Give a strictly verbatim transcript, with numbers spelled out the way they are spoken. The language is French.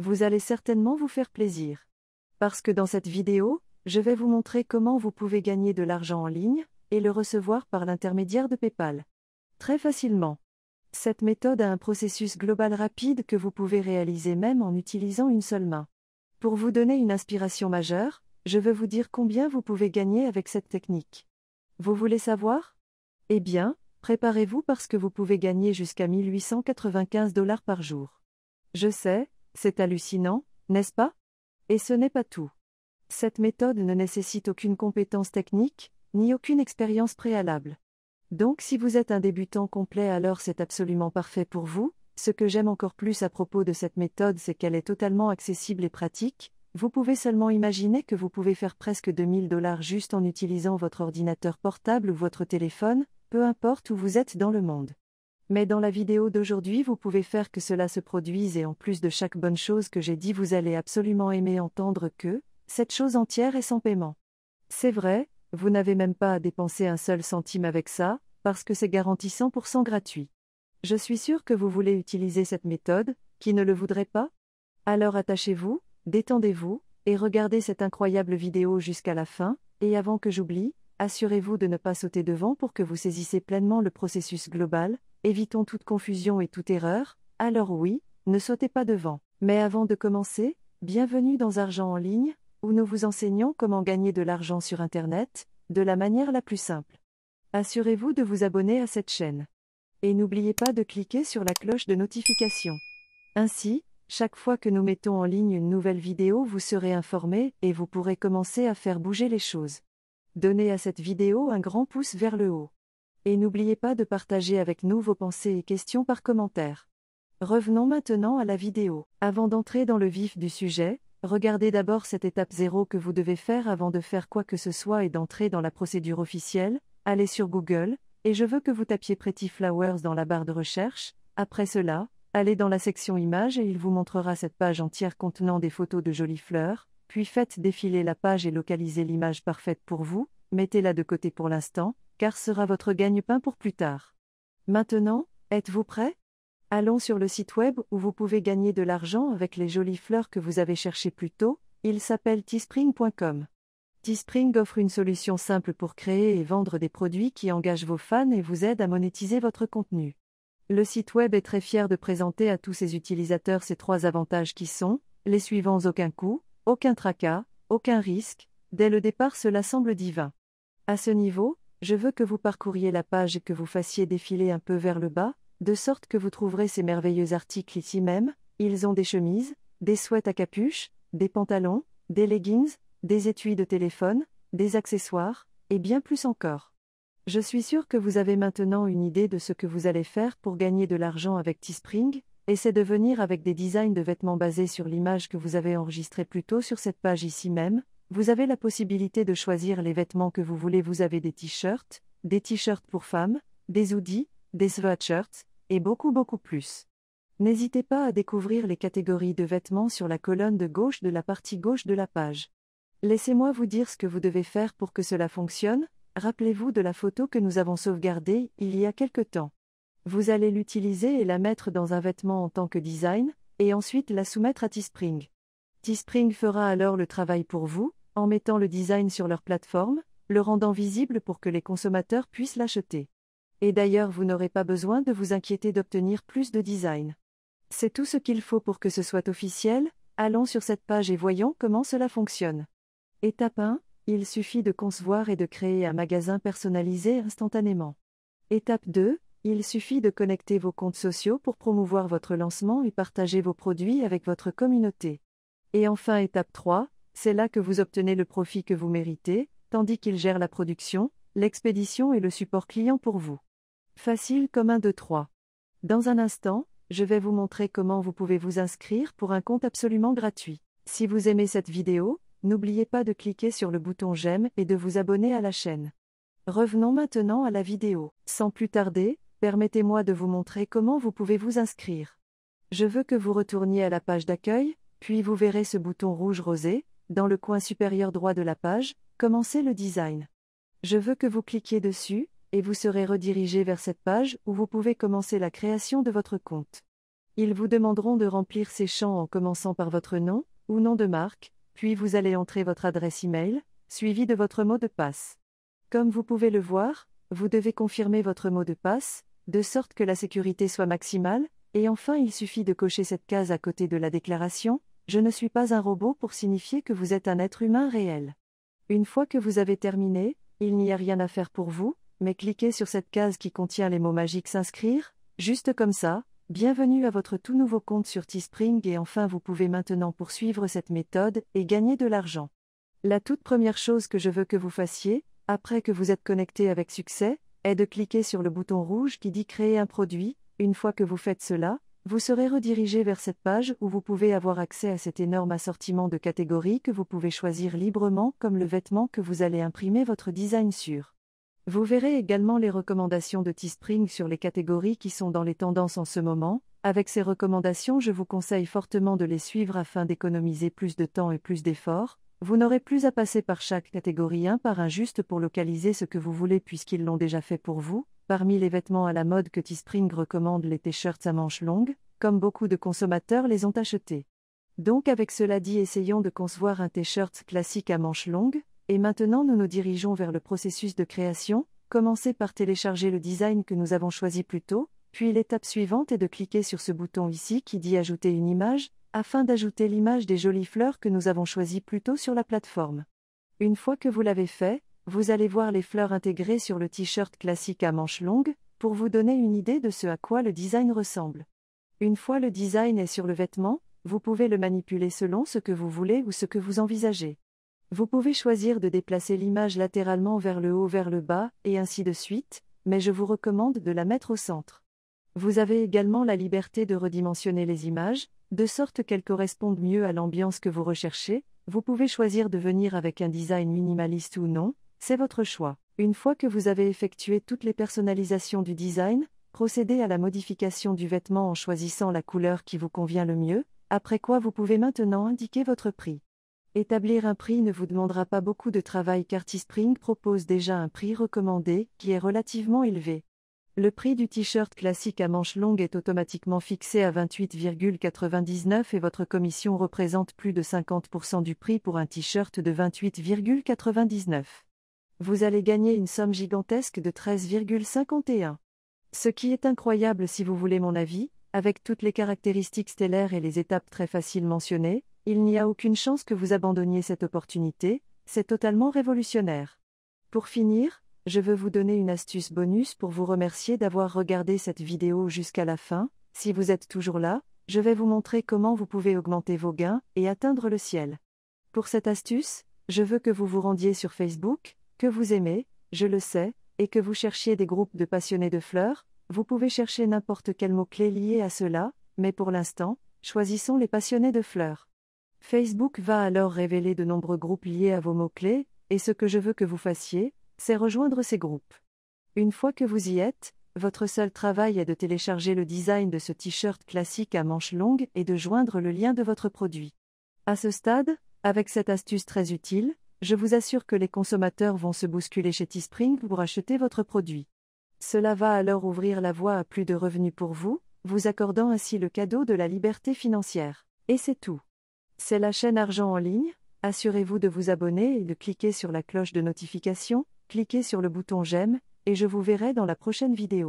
Vous allez certainement vous faire plaisir. Parce que dans cette vidéo, je vais vous montrer comment vous pouvez gagner de l'argent en ligne et le recevoir par l'intermédiaire de PayPal. Très facilement. Cette méthode a un processus global rapide que vous pouvez réaliser même en utilisant une seule main. Pour vous donner une inspiration majeure, je veux vous dire combien vous pouvez gagner avec cette technique. Vous voulez savoir ? Eh bien, préparez-vous parce que vous pouvez gagner jusqu'à mille huit cent quatre-vingt-quinze dollars par jour. Je sais, c'est hallucinant, n'est-ce pas? Et ce n'est pas tout. Cette méthode ne nécessite aucune compétence technique, ni aucune expérience préalable. Donc si vous êtes un débutant complet, alors c'est absolument parfait pour vous. Ce que j'aime encore plus à propos de cette méthode, c'est qu'elle est totalement accessible et pratique. Vous pouvez seulement imaginer que vous pouvez faire presque deux mille dollars juste en utilisant votre ordinateur portable ou votre téléphone, peu importe où vous êtes dans le monde. Mais dans la vidéo d'aujourd'hui, vous pouvez faire que cela se produise, et en plus de chaque bonne chose que j'ai dit, vous allez absolument aimer entendre que cette chose entière est sans paiement. C'est vrai, vous n'avez même pas à dépenser un seul centime avec ça, parce que c'est garanti cent pour cent gratuit. Je suis sûre que vous voulez utiliser cette méthode, qui ne le voudrait pas? Alors attachez-vous, détendez-vous, et regardez cette incroyable vidéo jusqu'à la fin, et avant que j'oublie, assurez-vous de ne pas sauter devant pour que vous saisissiez pleinement le processus global. Évitons toute confusion et toute erreur, alors oui, ne sautez pas devant. Mais avant de commencer, bienvenue dans Argent en ligne, où nous vous enseignons comment gagner de l'argent sur Internet, de la manière la plus simple. Assurez-vous de vous abonner à cette chaîne. Et n'oubliez pas de cliquer sur la cloche de notification. Ainsi, chaque fois que nous mettons en ligne une nouvelle vidéo, vous serez informé et vous pourrez commencer à faire bouger les choses. Donnez à cette vidéo un grand pouce vers le haut. Et n'oubliez pas de partager avec nous vos pensées et questions par commentaire. Revenons maintenant à la vidéo. Avant d'entrer dans le vif du sujet, regardez d'abord cette étape zéro que vous devez faire avant de faire quoi que ce soit et d'entrer dans la procédure officielle. Allez sur Google, et je veux que vous tapiez Pretty Flowers dans la barre de recherche. Après cela, allez dans la section Images et il vous montrera cette page entière contenant des photos de jolies fleurs, puis faites défiler la page et localisez l'image parfaite pour vous, mettez-la de côté pour l'instant, car sera votre gagne-pain pour plus tard. Maintenant, êtes-vous prêt? Allons sur le site web où vous pouvez gagner de l'argent avec les jolies fleurs que vous avez cherchées plus tôt, il s'appelle teespring point com. Teespring offre une solution simple pour créer et vendre des produits qui engagent vos fans et vous aident à monétiser votre contenu. Le site web est très fier de présenter à tous ses utilisateurs ces trois avantages qui sont, les suivants: aucun coût, aucun tracas, aucun risque. Dès le départ, cela semble divin. À ce niveau, je veux que vous parcouriez la page et que vous fassiez défiler un peu vers le bas, de sorte que vous trouverez ces merveilleux articles ici même. Ils ont des chemises, des sweats à capuche, des pantalons, des leggings, des étuis de téléphone, des accessoires, et bien plus encore. Je suis sûre que vous avez maintenant une idée de ce que vous allez faire pour gagner de l'argent avec Teespring, et c'est de venir avec des designs de vêtements basés sur l'image que vous avez enregistrée plus tôt sur cette page ici même. Vous avez la possibilité de choisir les vêtements que vous voulez. Vous avez des t-shirts, des t-shirts pour femmes, des hoodies, des sweatshirts, et beaucoup beaucoup plus. N'hésitez pas à découvrir les catégories de vêtements sur la colonne de gauche de la partie gauche de la page. Laissez-moi vous dire ce que vous devez faire pour que cela fonctionne. Rappelez-vous de la photo que nous avons sauvegardée il y a quelque temps. Vous allez l'utiliser et la mettre dans un vêtement en tant que design, et ensuite la soumettre à Teespring. Teespring fera alors le travail pour vous, en mettant le design sur leur plateforme, le rendant visible pour que les consommateurs puissent l'acheter. Et d'ailleurs, vous n'aurez pas besoin de vous inquiéter d'obtenir plus de design. C'est tout ce qu'il faut pour que ce soit officiel. Allons sur cette page et voyons comment cela fonctionne. Étape un, il suffit de concevoir et de créer un magasin personnalisé instantanément. Étape deux, il suffit de connecter vos comptes sociaux pour promouvoir votre lancement et partager vos produits avec votre communauté. Et enfin étape trois, c'est là que vous obtenez le profit que vous méritez, tandis qu'il gère la production, l'expédition et le support client pour vous. Facile comme un, deux, trois. Dans un instant, je vais vous montrer comment vous pouvez vous inscrire pour un compte absolument gratuit. Si vous aimez cette vidéo, n'oubliez pas de cliquer sur le bouton j'aime et de vous abonner à la chaîne. Revenons maintenant à la vidéo. Sans plus tarder, permettez-moi de vous montrer comment vous pouvez vous inscrire. Je veux que vous retourniez à la page d'accueil, puis vous verrez ce bouton rouge rosé. Dans le coin supérieur droit de la page, commencez le design. Je veux que vous cliquiez dessus, et vous serez redirigé vers cette page où vous pouvez commencer la création de votre compte. Ils vous demanderont de remplir ces champs en commençant par votre nom, ou nom de marque, puis vous allez entrer votre adresse email, suivie de votre mot de passe. Comme vous pouvez le voir, vous devez confirmer votre mot de passe, de sorte que la sécurité soit maximale, et enfin il suffit de cocher cette case à côté de la déclaration « Je ne suis pas un robot » pour signifier que vous êtes un être humain réel. Une fois que vous avez terminé, il n'y a rien à faire pour vous, mais cliquez sur cette case qui contient les mots magiques « S'inscrire », juste comme ça. Bienvenue à votre tout nouveau compte sur Teespring et enfin vous pouvez maintenant poursuivre cette méthode et gagner de l'argent. La toute première chose que je veux que vous fassiez, après que vous êtes connecté avec succès, est de cliquer sur le bouton rouge qui dit « Créer un produit ». Une fois que vous faites cela, vous serez redirigé vers cette page où vous pouvez avoir accès à cet énorme assortiment de catégories que vous pouvez choisir librement comme le vêtement que vous allez imprimer votre design sur. Vous verrez également les recommandations de Teespring sur les catégories qui sont dans les tendances en ce moment. Avec ces recommandations, je vous conseille fortement de les suivre afin d'économiser plus de temps et plus d'efforts. Vous n'aurez plus à passer par chaque catégorie un par un juste pour localiser ce que vous voulez puisqu'ils l'ont déjà fait pour vous. Parmi les vêtements à la mode que Teespring recommande, les t-shirts à manches longues, comme beaucoup de consommateurs les ont achetés. Donc avec cela dit, essayons de concevoir un t-shirt classique à manches longues. Et maintenant nous nous dirigeons vers le processus de création. Commencez par télécharger le design que nous avons choisi plus tôt, puis l'étape suivante est de cliquer sur ce bouton ici qui dit « Ajouter une image » afin d'ajouter l'image des jolies fleurs que nous avons choisies plus tôt sur la plateforme. Une fois que vous l'avez fait, vous allez voir les fleurs intégrées sur le t-shirt classique à manches longues, pour vous donner une idée de ce à quoi le design ressemble. Une fois le design est sur le vêtement, vous pouvez le manipuler selon ce que vous voulez ou ce que vous envisagez. Vous pouvez choisir de déplacer l'image latéralement vers le haut, vers le bas, et ainsi de suite, mais je vous recommande de la mettre au centre. Vous avez également la liberté de redimensionner les images, de sorte qu'elles correspondent mieux à l'ambiance que vous recherchez. Vous pouvez choisir de venir avec un design minimaliste ou non, c'est votre choix. Une fois que vous avez effectué toutes les personnalisations du design, procédez à la modification du vêtement en choisissant la couleur qui vous convient le mieux, après quoi vous pouvez maintenant indiquer votre prix. Établir un prix ne vous demandera pas beaucoup de travail car Teespring propose déjà un prix recommandé qui est relativement élevé. Le prix du t-shirt classique à manches longues est automatiquement fixé à vingt-huit virgule quatre-vingt-dix-neuf et votre commission représente plus de cinquante pour cent du prix pour un t-shirt de vingt-huit virgule quatre-vingt-dix-neuf. Vous allez gagner une somme gigantesque de treize virgule cinquante et un. Ce qui est incroyable si vous voulez mon avis, avec toutes les caractéristiques stellaires et les étapes très faciles mentionnées. Il n'y a aucune chance que vous abandonniez cette opportunité, c'est totalement révolutionnaire. Pour finir, je veux vous donner une astuce bonus pour vous remercier d'avoir regardé cette vidéo jusqu'à la fin. Si vous êtes toujours là, je vais vous montrer comment vous pouvez augmenter vos gains et atteindre le ciel. Pour cette astuce, je veux que vous vous rendiez sur Facebook, que vous aimez, je le sais, et que vous cherchiez des groupes de passionnés de fleurs. Vous pouvez chercher n'importe quel mot-clé lié à cela, mais pour l'instant, choisissons les passionnés de fleurs. Facebook va alors révéler de nombreux groupes liés à vos mots-clés, et ce que je veux que vous fassiez, c'est rejoindre ces groupes. Une fois que vous y êtes, votre seul travail est de télécharger le design de ce t-shirt classique à manches longues et de joindre le lien de votre produit. À ce stade, avec cette astuce très utile, je vous assure que les consommateurs vont se bousculer chez Teespring pour acheter votre produit. Cela va alors ouvrir la voie à plus de revenus pour vous, vous accordant ainsi le cadeau de la liberté financière. Et c'est tout. C'est la chaîne Argent en ligne, assurez-vous de vous abonner et de cliquer sur la cloche de notification, cliquez sur le bouton j'aime, et je vous verrai dans la prochaine vidéo.